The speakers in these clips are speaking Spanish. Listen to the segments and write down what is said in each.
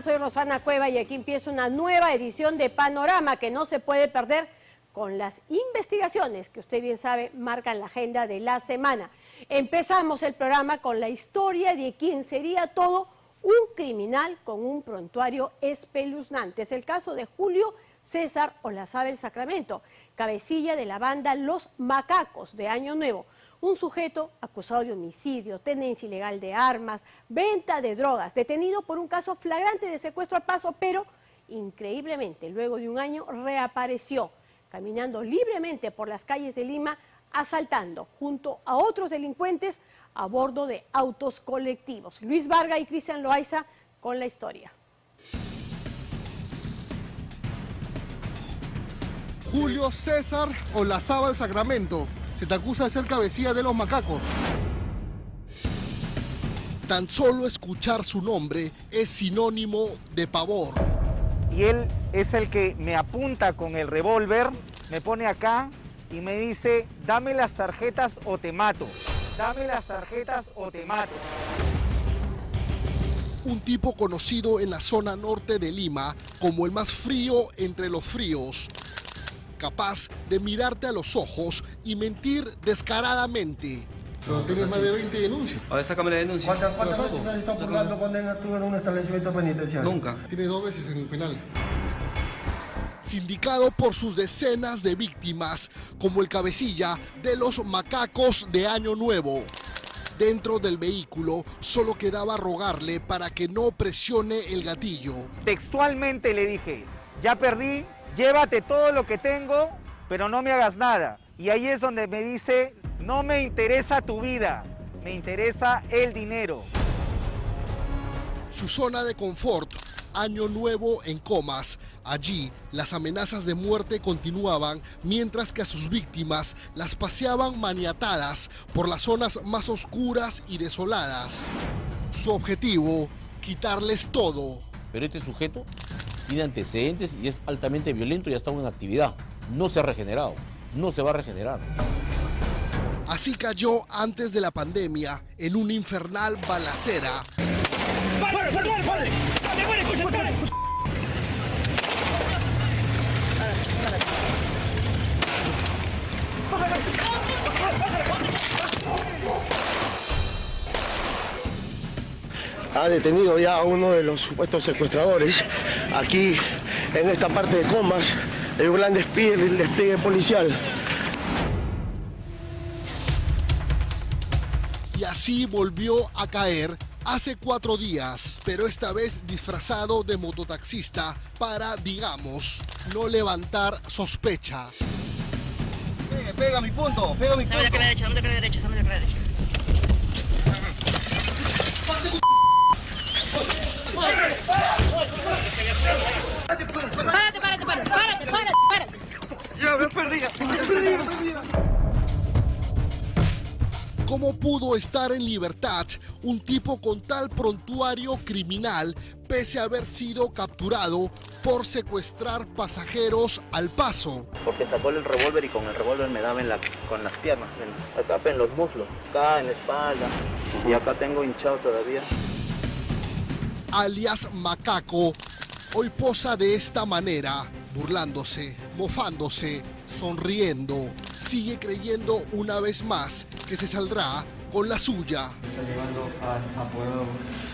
Macacos, soy Rosana Cueva y aquí empieza una nueva edición de Panorama que no se puede perder con las investigaciones que usted bien sabe marcan la agenda de la semana. Empezamos el programa con la historia de quien sería todo un criminal con un prontuario espeluznante. Es el caso de Julio César Olazábal Sacramento, cabecilla de la banda Los Macacos de Año Nuevo. Un sujeto acusado de homicidio, tenencia ilegal de armas, venta de drogas, detenido por un caso flagrante de secuestro a paso, pero increíblemente luego de un año reapareció, caminando libremente por las calles de Lima, asaltando junto a otros delincuentes a bordo de autos colectivos. Luis Vargas y Cristian Loaiza con la historia. Julio César Olazábal Sacramento. Se te acusa de ser cabecilla de los Macacos. Tan solo escuchar su nombre es sinónimo de pavor. Y él es el que me apunta con el revólver, me pone acá y me dice, dame las tarjetas o te mato. Dame las tarjetas o te mato. Un tipo conocido en la zona norte de Lima como el más frío entre los fríos. Capaz de mirarte a los ojos y mentir descaradamente. Pero tienes más de 20 denuncias. A ver, sácame la denuncia. ¿Cuántas veces has estado purgando condena tú en un establecimiento penitenciario? Nunca. Tienes 2 veces en el penal. Sindicado por sus decenas de víctimas, como el cabecilla de los Macacos de Año Nuevo. Dentro del vehículo solo quedaba rogarle para que no presione el gatillo. Textualmente le dije, ya perdí, llévate todo lo que tengo, pero no me hagas nada. Y ahí es donde me dice, no me interesa tu vida, me interesa el dinero. Su zona de confort, Año Nuevo en Comas. Allí las amenazas de muerte continuaban, mientras que a sus víctimas las paseaban maniatadas por las zonas más oscuras y desoladas. Su objetivo, quitarles todo. Pero este sujeto tiene antecedentes y es altamente violento y ha estado en actividad. No se ha regenerado, no se va a regenerar. Así cayó antes de la pandemia en una infernal balacera. Ha detenido ya a uno de los supuestos secuestradores aquí en esta parte de Comas. Hay un gran despliegue policial. Y así volvió a caer hace 4 días, pero esta vez disfrazado de mototaxista para, digamos, no levantar sospecha. Pega mi punto, pega mi punto. Dame de acá a la derecha, dame de acá a la derecha, dame de acá a la derecha. ¡Párate! Ya me perdí. ¿Cómo pudo estar en libertad un tipo con tal prontuario criminal pese a haber sido capturado por secuestrar pasajeros al paso? Porque sacó el revólver y con el revólver me daba con las piernas, en los muslos, acá en la espalda y acá tengo hinchado todavía. Alias Macaco, hoy posa de esta manera, burlándose, mofándose, sonriendo. Sigue creyendo una vez más que se saldrá con la suya. Está llevando a Pueblo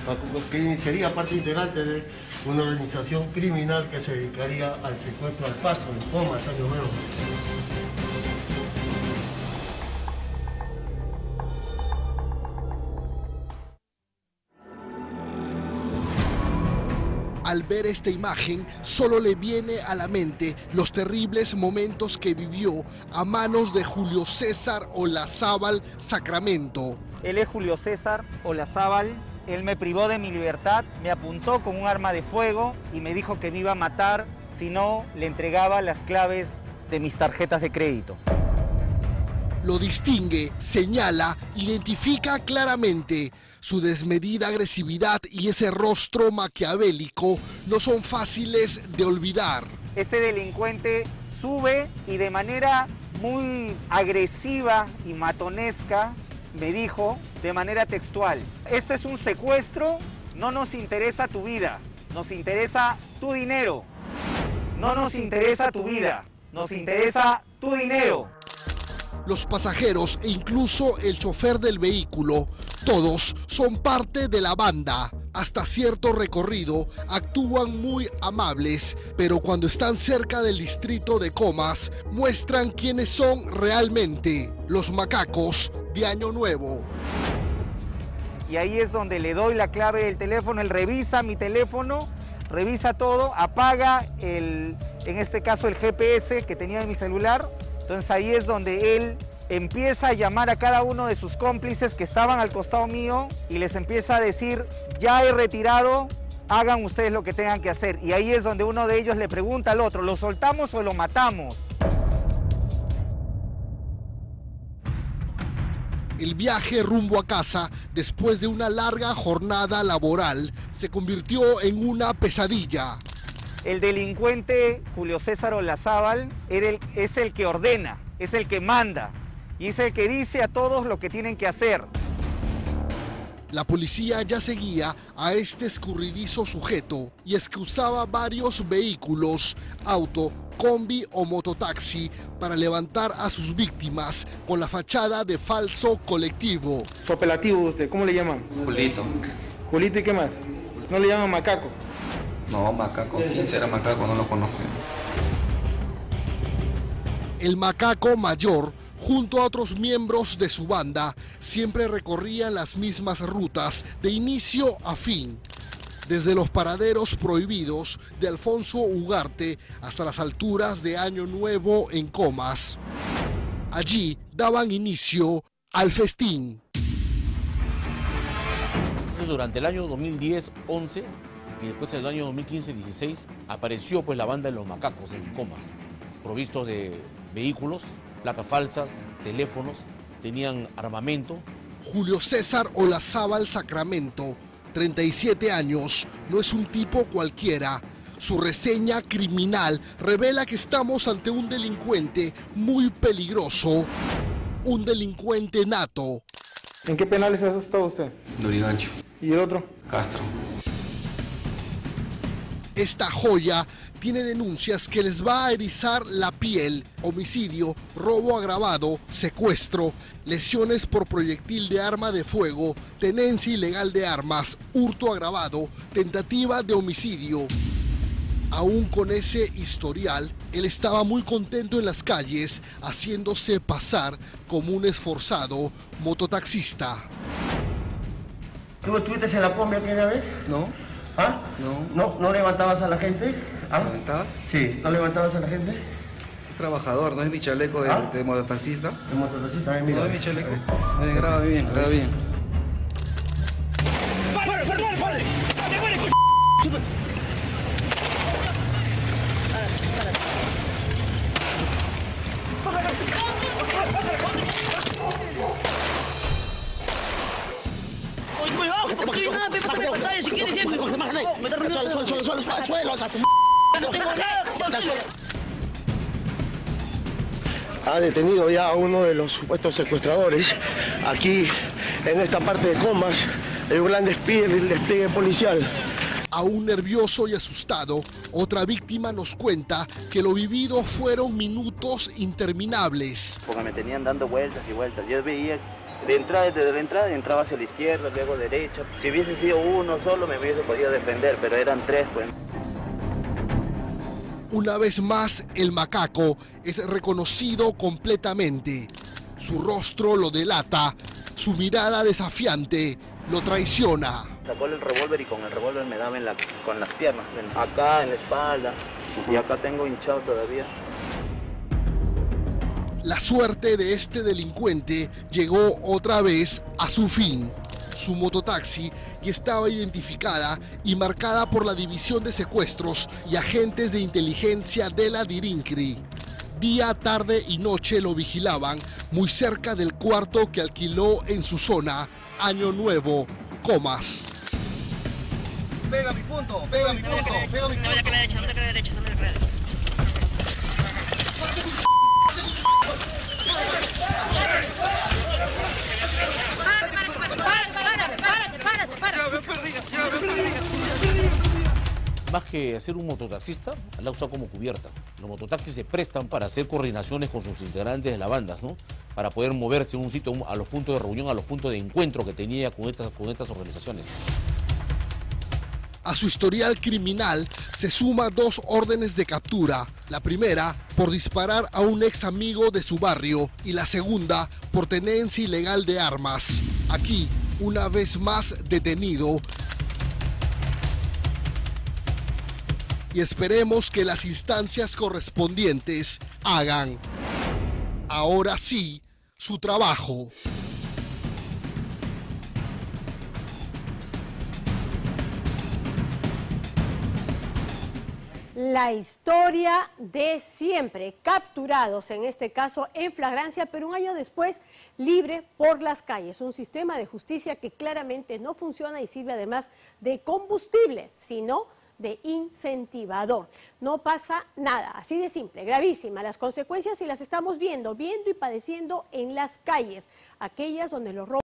Macaco, que sería parte integrante de una organización criminal que se dedicaría al secuestro al paso, en Comas, Año Nuevo. Al ver esta imagen, solo le viene a la mente los terribles momentos que vivió a manos de Julio César Olazábal Sacramento. Él es Julio César Olazábal, él me privó de mi libertad, me apuntó con un arma de fuego y me dijo que me iba a matar si no le entregaba las claves de mis tarjetas de crédito. Lo distingue, señala, identifica claramente. Su desmedida agresividad y ese rostro maquiavélico no son fáciles de olvidar. Ese delincuente sube y de manera muy agresiva y matonesca me dijo de manera textual, este es un secuestro, no nos interesa tu vida, Nos interesa tu dinero. No nos interesa tu vida. Nos interesa tu dinero. Los pasajeros e incluso el chofer del vehículo, todos son parte de la banda. Hasta cierto recorrido actúan muy amables, pero cuando están cerca del distrito de Comas, muestran quiénes son realmente los macacos de Año Nuevo. Y ahí es donde le doy la clave del teléfono, él revisa mi teléfono, revisa todo, apaga en este caso el GPS que tenía en mi celular. Entonces ahí es donde él empieza a llamar a cada uno de sus cómplices que estaban al costado mío y les empieza a decir, ya he retirado, hagan ustedes lo que tengan que hacer. Y ahí es donde uno de ellos le pregunta al otro, ¿lo soltamos o lo matamos? El viaje rumbo a casa, después de una larga jornada laboral, se convirtió en una pesadilla. El delincuente Julio César Olazábal es el que ordena, es el que manda y es el que dice a todos lo que tienen que hacer. La policía ya seguía a este escurridizo sujeto y escruzaba varios vehículos, auto, combi o mototaxi para levantar a sus víctimas con la fachada de falso colectivo. Su apelativo usted, ¿cómo le llaman? Julito. Julito, ¿y qué más? ¿No le llaman macaco? No, macaco, ¿quién será macaco? No lo conozco. El macaco mayor, junto a otros miembros de su banda, siempre recorrían las mismas rutas de inicio a fin. Desde los paraderos prohibidos de Alfonso Ugarte hasta las alturas de Año Nuevo en Comas. Allí daban inicio al festín. Durante el año 2010-11... y después en el año 2015-16 apareció pues la banda de los macacos en Comas, provistos de vehículos, placas falsas, teléfonos, tenían armamento. Julio César Olazábal Sacramento, 37 años, no es un tipo cualquiera. Su reseña criminal revela que estamos ante un delincuente muy peligroso, un delincuente nato. ¿En qué penales ha estado usted? Durigancho. ¿Y el otro? Castro. Esta joya tiene denuncias que les va a erizar la piel: homicidio, robo agravado, secuestro, lesiones por proyectil de arma de fuego, tenencia ilegal de armas, hurto agravado, tentativa de homicidio. Aún con ese historial, él estaba muy contento en las calles, haciéndose pasar como un esforzado mototaxista. ¿Tú estuviste en la combi aquella vez? No. ¿Ah? ¿No levantabas a la gente? ¿Ah? ¿Levantabas? Sí, ¿no levantabas a la gente? Es trabajador, no es mi chaleco de, ¿ah?, de mototaxista. De mototaxista, bien, mira. No es mi chaleco. Graba bien, graba bien. ¡Pare, pare, pare! ¡Pare, pare, coño! Ha detenido ya a uno de los supuestos secuestradores aquí en esta parte de Comas. Hay un gran despliegue policial. Aún nervioso y asustado, otra víctima nos cuenta que lo vivido fueron minutos interminables. Porque me tenían dando vueltas y vueltas. Yo veía desde la entrada entraba hacia la izquierda, luego derecha. Si hubiese sido uno solo me hubiese podido defender, pero eran tres, pues. Una vez más, el macaco es reconocido completamente. Su rostro lo delata, su mirada desafiante lo traiciona. Sacó el revólver y con el revólver me daba con las piernas, acá en la espalda, y acá tengo hinchado todavía. La suerte de este delincuente llegó otra vez a su fin. Su mototaxi ya estaba identificada y marcada por la División de Secuestros y agentes de inteligencia de la DIRINCRI. Día, tarde y noche lo vigilaban muy cerca del cuarto que alquiló en su zona, Año Nuevo, Comas. Pega mi punto, pega mi punto, pega mi punto. No me da que la derecha, no me da que la derecha, no me da que la derecha. más que ser un mototaxista, la usa como cubierta. Los mototaxis se prestan para hacer coordinaciones con sus integrantes de las bandas, ¿no? Para poder moverse de un sitio a los puntos de reunión, a los puntos de encuentro que tenía con estas organizaciones. A su historial criminal se suma 2 órdenes de captura. La primera por disparar a un ex amigo de su barrio y la segunda por tenencia ilegal de armas. Aquí, una vez más detenido. Y esperemos que las instancias correspondientes hagan, ahora sí, su trabajo. La historia de siempre, capturados en este caso en flagrancia, pero un año después libre por las calles. Un sistema de justicia que claramente no funciona y sirve además de combustible, sino de incentivador. No pasa nada, así de simple, gravísima. Las consecuencias y las estamos viendo y padeciendo en las calles, aquellas donde los robos...